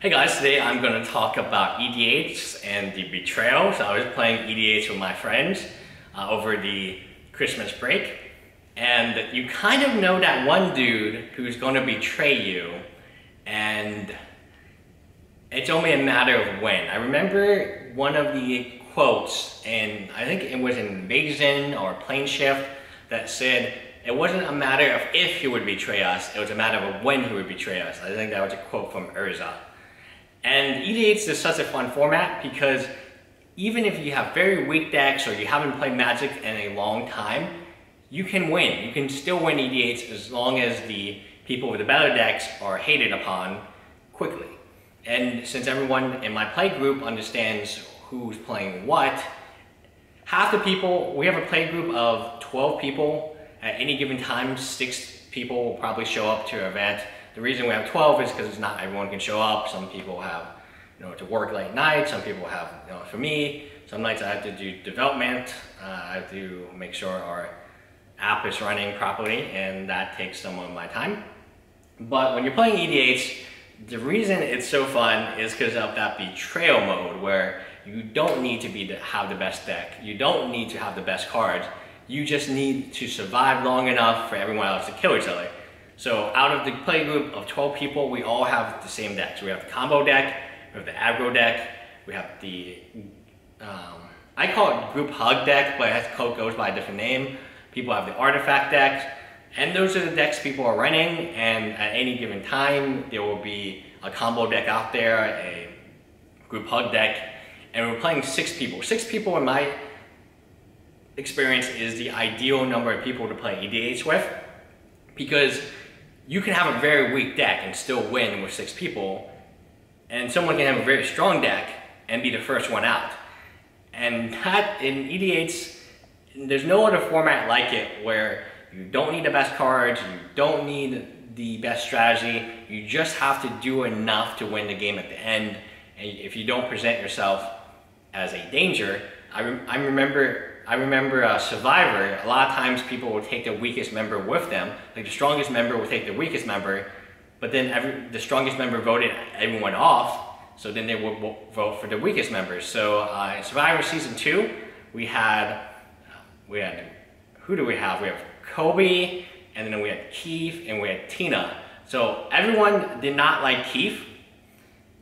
Hey guys, today I'm going to talk about EDHs and the Betrayals. I was playing EDH with my friends over the Christmas break, and you kind of know that one dude who's going to betray you, and it's only a matter of when. I remember one of the quotes, and I think it was in Magazine or Plane Shift, that said it wasn't a matter of if he would betray us, it was a matter of when he would betray us. I think that was a quote from Urza. And EDH is such a fun format because even if you have very weak decks or you haven't played Magic in a long time, you can win. You can still win EDH as long as the people with the better decks are hated upon quickly. And since everyone in my play group understands who's playing what, half the people, we have a play group of 12 people. At any given time, 6 people will probably show up to an event. The reason we have 12 is because not everyone can show up. Some people have, to work late night. Some people have, for me, some nights I have to do development. I have to make sure our app is running properly, and that takes some of my time. But when you're playing EDH, the reason it's so fun is because of that betrayal mode where you don't need to have the best deck. You don't need to have the best cards. You just need to survive long enough for everyone else to kill each other. So out of the play group of 12 people, we all have the same decks. We have the combo deck, we have the aggro deck, we have the, I call it group hug deck, but it goes by a different name. People have the artifact deck, and those are the decks people are running, and at any given time, there will be a combo deck out there, a group hug deck, and we're playing 6 people. 6 people in my experience is the ideal number of people to play EDH with, because you can have a very weak deck and still win with 6 people, and someone can have a very strong deck and be the first one out. And that, in EDH, there's no other format like it where you don't need the best cards, you don't need the best strategy, you just have to do enough to win the game at the end. And if you don't present yourself as a danger, I remember Survivor, a lot of times people will take the weakest member with them, like the strongest member will take the weakest member, but then the strongest member voted everyone off, so then they will vote for the weakest members. So in Survivor Season 2, we had, who do we have? We have Kobe, and then we had Keith, and we had Tina. So everyone did not like Keith,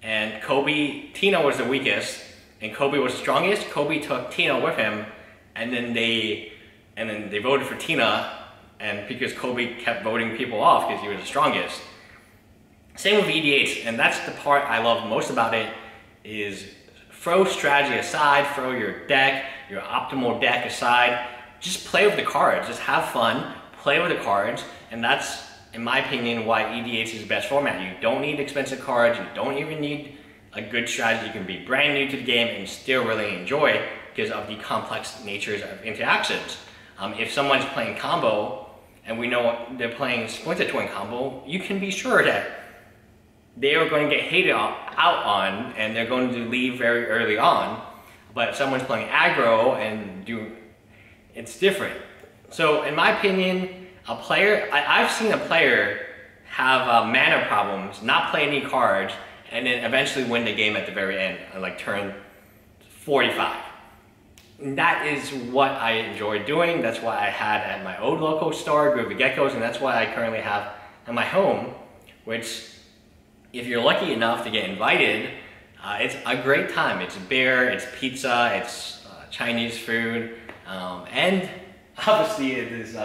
and Kobe, Tina was the weakest, and Kobe was the strongest. Kobe took Tina with him, and then they voted for Tina, and because Kobe kept voting people off because he was the strongest. Same with EDH, and that's the part I love most about it, is throw strategy aside, throw your deck, your optimal deck aside, just play with the cards, just have fun, play with the cards, and that's, in my opinion, why EDH is the best format. You don't need expensive cards, you don't even need a good strategy, you can be brand new to the game and still really enjoy it, because of the complex natures of interactions. If someone's playing combo, and we know they're playing Splinter Twin combo, you can be sure that they are going to get hated out on, and they're going to leave very early on. But if someone's playing aggro, it's different. So in my opinion, I've seen a player have mana problems, not play any cards, and then eventually win the game at the very end, like turn 45. And that is what I enjoy doing. That's what I had at my old local store, Group of Geckos, and that's what I currently have at my home, which, if you're lucky enough to get invited, it's a great time. It's beer, it's pizza, it's Chinese food, and obviously it is,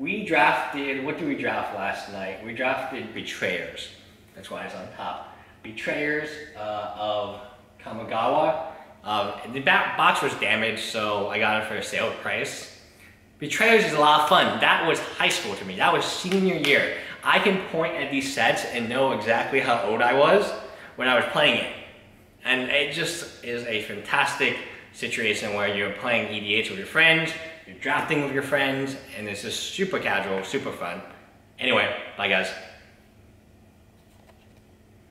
we drafted, what did we draft last night? We drafted Betrayers. That's why it's on top. Betrayers of Kamigawa. The box was damaged, so I got it for a sale price. Betrayers is a lot of fun. That was high school to me. That was senior year. I can point at these sets and know exactly how old I was when I was playing it. And it just is a fantastic situation where you're playing EDH with your friends, you're drafting with your friends, and it's just super casual, super fun. Anyway, bye guys.